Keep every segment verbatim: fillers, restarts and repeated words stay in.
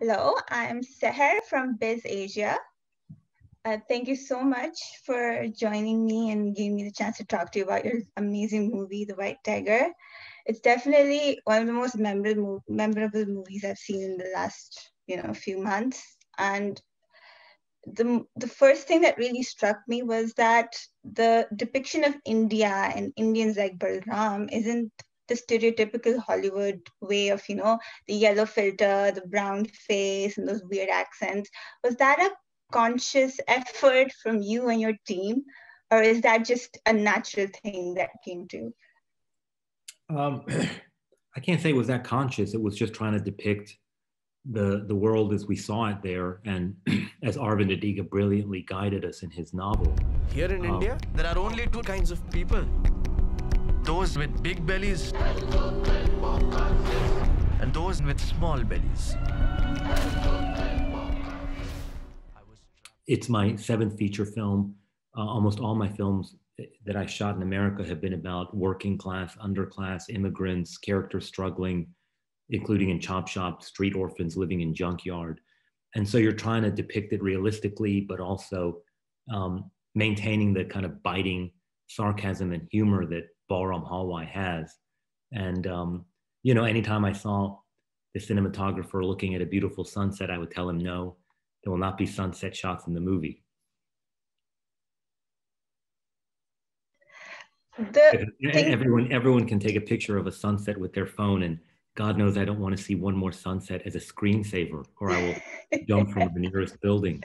Hello, I'm Sahar from Biz Asia. Uh, thank you so much for joining me and giving me the chance to talk to you about your amazing movie, The White Tiger. It's definitely one of the most memorable, memorable movies I've seen in the last, you know, few months. And the, the first thing that really struck me was that the depiction of India and Indians like Balram isn't the stereotypical Hollywood way of, you know, the yellow filter, the brown face, and those weird accents. Was that a conscious effort from you and your team, or is that just a natural thing that came to you? Um, I can't say it was that conscious. It was just trying to depict the, the world as we saw it there, and as Arvind Adiga brilliantly guided us in his novel. Here in um, India, there are only two kinds of people. Those with big bellies and those with small bellies. It's my seventh feature film. Uh, almost all my films that I shot in America have been about working class, underclass, immigrants, characters struggling, including in chop shop, street orphans living in junkyard. And so you're trying to depict it realistically, but also um, maintaining the kind of biting sarcasm and humor that Balram Halwai has. And, um, you know, anytime I saw the cinematographer looking at a beautiful sunset, I would tell him, no, there will not be sunset shots in the movie. The everyone, everyone can take a picture of a sunset with their phone, and God knows I don't want to see one more sunset as a screensaver, or I will jump from the nearest building.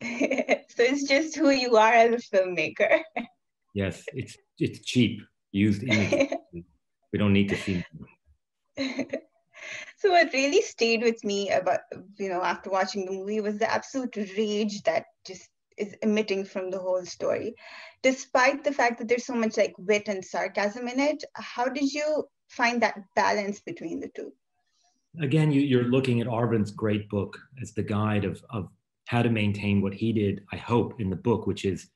So it's just who you are as a filmmaker. Yes, it's, it's cheap. Used images. We don't need to see them. So what really stayed with me about, you know, after watching the movie was the absolute rage that just is emitting from the whole story. Despite the fact that there's so much like wit and sarcasm in it, how did you find that balance between the two? Again, you, you're looking at Arvind's great book as the guide of, of how to maintain what he did, I hope, in the book, which is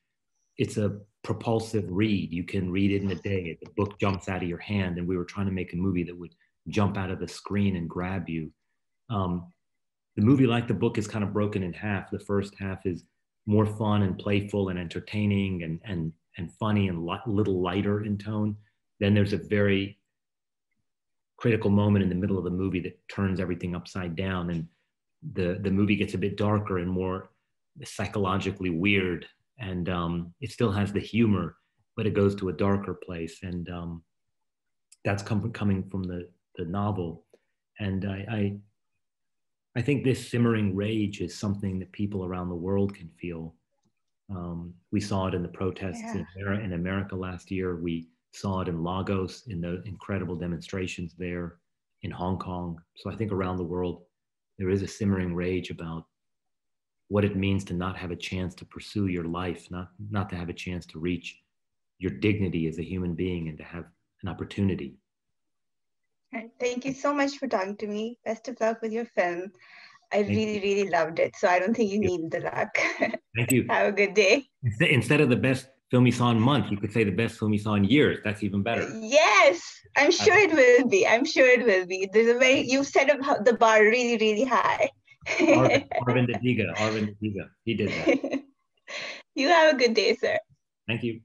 it's a propulsive read. You can read it in a day. The book jumps out of your hand, and we were trying to make a movie that would jump out of the screen and grab you. Um, the movie, like the book, is kind of broken in half. The first half is more fun and playful and entertaining and, and, and funny and li- little lighter in tone. Then there's a very critical moment in the middle of the movie that turns everything upside down, and the, the movie gets a bit darker and more psychologically weird. And um, it still has the humor, but it goes to a darker place. And um, that's com coming from the, the novel. And I, I, I think this simmering rage is something that people around the world can feel. Um, we saw it in the protests yeah. in, America, in America last year. We saw it in Lagos, in the incredible demonstrations there, in Hong Kong. So I think around the world, there is a simmering rage about what it means to not have a chance to pursue your life, not, not to have a chance to reach your dignity as a human being and to have an opportunity. Thank you so much for talking to me. Best of luck with your film. I Thank really, you. really loved it. So I don't think you Thank need you. the luck. Thank you. Have a good day. Instead of the best film you saw in months, you could say the best film you saw in years. That's even better. Yes, I'm sure it will be. I'm sure it will be. There's a very, you've set up the bar really, really high. Arvind, Arvind Adiga, Arvind Adiga, he did that. You have a good day, sir. Thank you.